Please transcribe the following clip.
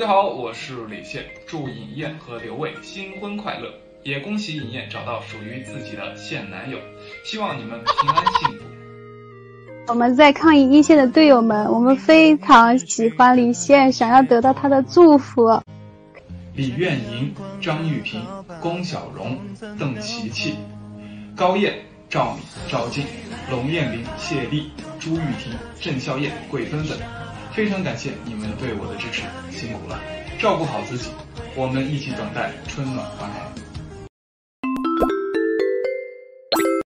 大家好，我是李现，祝尹燕和刘卫新婚快乐，也恭喜尹燕找到属于自己的现男友，希望你们平安幸福。我们在抗疫一线的队友们，我们非常喜欢李现，想要得到他的祝福。李苑莹、张玉萍、龚小蓉、邓琪琪、高燕、赵敏、赵静、龙艳玲、谢丽、朱玉婷、郑笑燕、桂芬芬。非常感谢你们对我的支持，辛苦了，照顾好自己，我们一起等待春暖花开。